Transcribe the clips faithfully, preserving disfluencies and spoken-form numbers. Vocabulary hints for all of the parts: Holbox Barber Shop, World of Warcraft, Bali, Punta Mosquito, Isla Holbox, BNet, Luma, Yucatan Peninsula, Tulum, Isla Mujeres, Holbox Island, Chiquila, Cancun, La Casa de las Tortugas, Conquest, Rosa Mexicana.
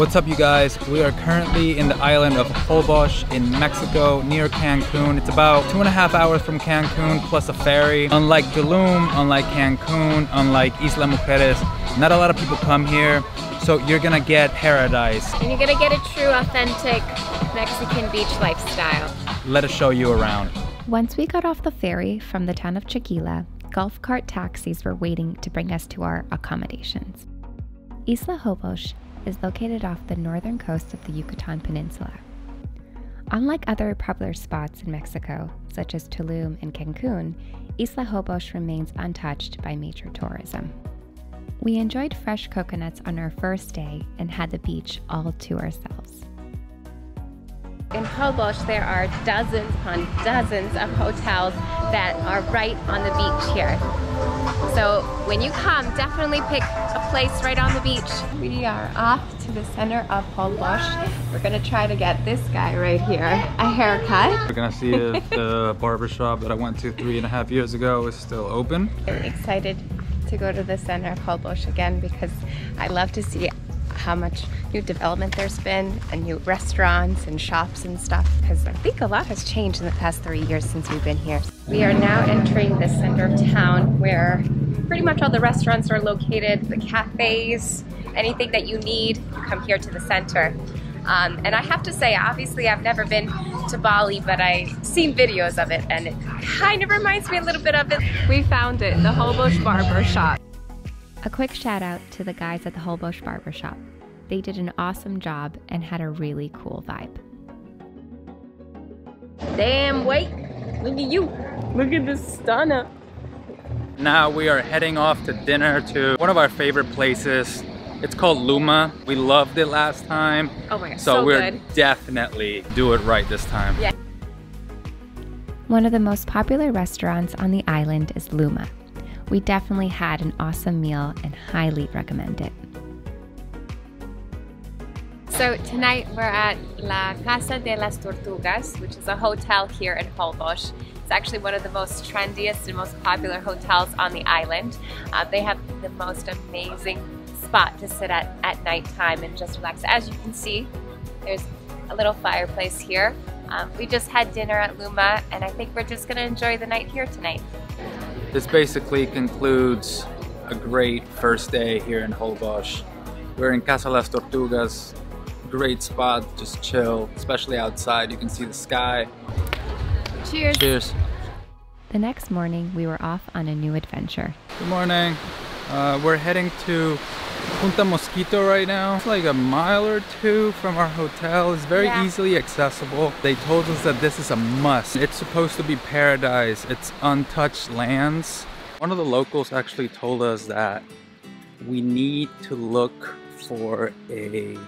What's up, you guys? We are currently in the island of Holbox in Mexico, near Cancun. It's about two and a half hours from Cancun, plus a ferry. Unlike Tulum, unlike Cancun, unlike Isla Mujeres, not a lot of people come here, so you're gonna get paradise. And you're gonna get a true, authentic Mexican beach lifestyle. Let us show you around. Once we got off the ferry from the town of Chiquila, golf cart taxis were waiting to bring us to our accommodations. Isla Holbox is located off the northern coast of the Yucatan Peninsula. Unlike other popular spots in Mexico, such as Tulum and Cancun, Isla Holbox remains untouched by major tourism. We enjoyed fresh coconuts on our first day and had the beach all to ourselves. In Holbox, there are dozens upon dozens of hotels that are right on the beach here. So when you come, definitely pick a place right on the beach. We are off to the center of Holbox. We're gonna try to get this guy right here a haircut. We're gonna see if the barber shop that I went to three and a half years ago is still open. I'm excited to go to the center of Holbox again because I love to see how much new development there's been and new restaurants and shops and stuff, because I think a lot has changed in the past three years since we've been here. We are now entering the center of town where pretty much all the restaurants are located, the cafes, anything that you need, you come here to the center. Um, and I have to say, obviously I've never been to Bali, but I've seen videos of it and it kind of reminds me a little bit of it. We found it, the Holbox Barber Shop. A quick shout out to the guys at the Holbox Barber Shop. They did an awesome job and had a really cool vibe. Damn, wait, look at you. Look at this stunner. Now we are heading off to dinner to one of our favorite places. It's called Luma. We loved it last time. Oh my gosh, so, so we're good. Definitely do it right this time. Yeah. One of the most popular restaurants on the island is Luma. We definitely had an awesome meal and highly recommend it. So tonight we're at La Casa de las Tortugas, which is a hotel here in Holbox. It's actually one of the most trendiest and most popular hotels on the island. Uh, they have the most amazing spot to sit at at nighttime and just relax. As you can see, there's a little fireplace here. Um, we just had dinner at Luma and I think we're just gonna enjoy the night here tonight. This basically concludes a great first day here in Holbox. We're in Casa Las Tortugas, great spot, just chill, especially outside. You can see the sky. Cheers. Cheers. The next morning, we were off on a new adventure. Good morning. Uh, we're heading to Punta Mosquito right now. It's like a mile or two from our hotel. It's very yeah. easily accessible. They told us that this is a must. It's supposed to be paradise. It's untouched lands. One of the locals actually told us that we need to look for a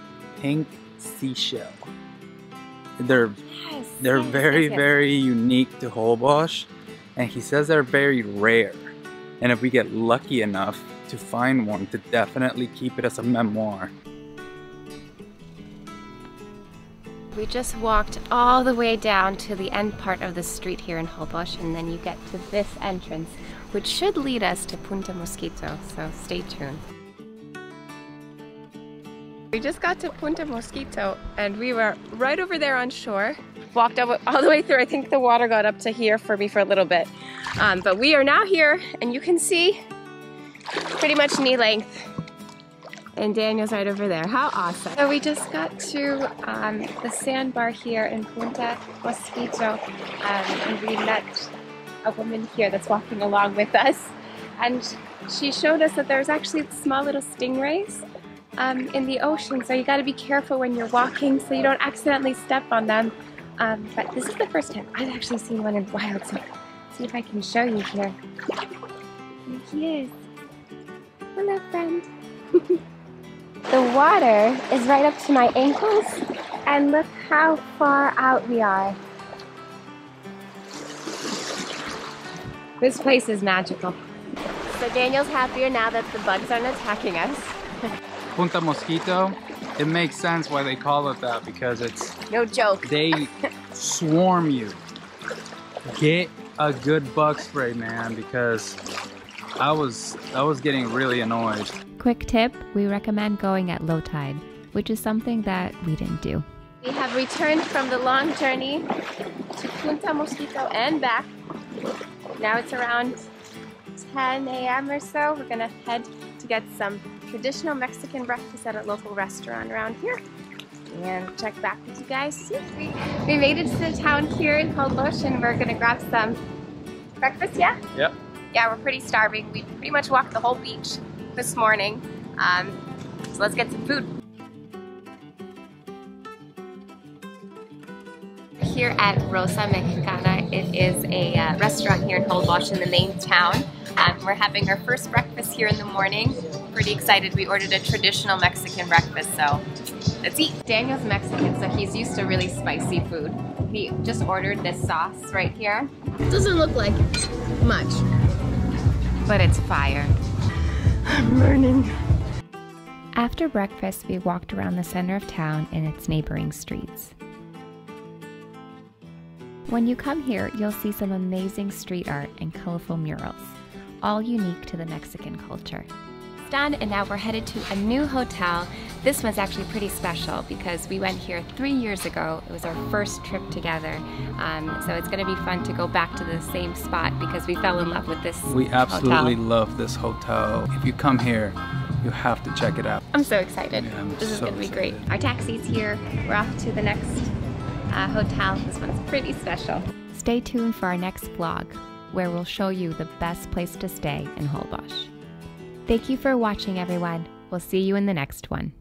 pink seashell. They're, yes, they're yes, very, yes. very unique to Holbox. And he says they're very rare. And if we get lucky enough to find one, to definitely keep it as a memoir. We just walked all the way down to the end part of the street here in Holbox, and then you get to this entrance, which should lead us to Punta Mosquito, so stay tuned. We just got to Punta Mosquito and we were right over there on shore. Walked up all the way through. I think the water got up to here for me for a little bit. Um, but we are now here and you can see pretty much knee length. And Daniel's right over there. How awesome. So we just got to um, the sandbar here in Punta Mosquito um, and we met a woman here that's walking along with us. And she showed us that there's actually small little stingrays Um, in the ocean, so you got to be careful when you're walking so you don't accidentally step on them. Um, but this is the first time I've actually seen one in wild, so see if I can show you here. Here he is. Hello, friend. The water is right up to my ankles, and look how far out we are. This place is magical. So Daniel's happier now that the bugs aren't attacking us. Punta Mosquito, it makes sense why they call it that, because it's no joke. They swarm you. Get a good bug spray, man, because I was I was getting really annoyed. Quick tip, we recommend going at low tide which is something that we didn't do. We have returned from the long journey to Punta Mosquito and back. Now it's around ten A M or so. We're gonna head to get some traditional Mexican breakfast at a local restaurant around here and check back with you guys soon. We, we made it to the town here in Holbox and we're gonna grab some breakfast, yeah? Yep. Yeah, we're pretty starving. We pretty much walked the whole beach this morning. Um, so let's get some food. Here at Rosa Mexicana. It is a uh, restaurant here in Holbox in the main town. Um, we're having our first breakfast here in the morning. Pretty excited. We ordered a traditional Mexican breakfast, so let's eat. Daniel's Mexican, so he's used to really spicy food. He just ordered this sauce right here. It doesn't look like much, but it's fire. I'm burning. After breakfast, we walked around the center of town and its neighboring streets. When you come here, you'll see some amazing street art and colorful murals, all unique to the Mexican culture. It's done, and now we're headed to a new hotel. This one's actually pretty special because we went here three years ago. It was our first trip together, um, so it's going to be fun to go back to the same spot because we fell in love with this hotel. We absolutely love this hotel. If you come here, you have to check it out. I'm so excited. Yeah, I'm this so is going to be excited. Great. Our taxi's here. We're off to the next Uh, hotel. This one's pretty special. Stay tuned for our next vlog, where we'll show you the best place to stay in Holbox. Thank you for watching, everyone. We'll see you in the next one.